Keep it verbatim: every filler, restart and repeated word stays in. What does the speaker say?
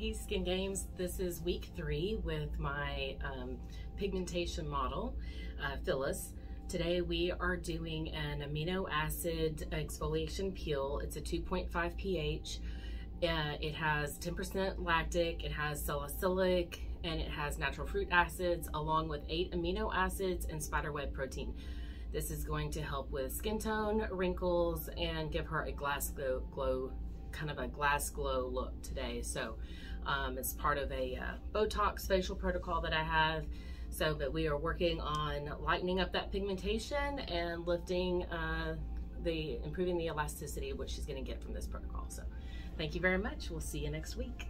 Hey Skin Games, this is week three with my um, pigmentation model, uh, Phyllis. Today we are doing an amino acid exfoliation peel. It's a two point five pH. Uh, it has ten percent lactic, it has salicylic, and it has natural fruit acids along with eight amino acids and spiderweb protein. This is going to help with skin tone, wrinkles, and give her a glass glow, glow kind of a glass glow look today. So um, it's part of a uh, Botox facial protocol that I have. So that we are working on lightening up that pigmentation and lifting uh, the, improving the elasticity, which she's gonna get from this protocol. So thank you very much. We'll see you next week.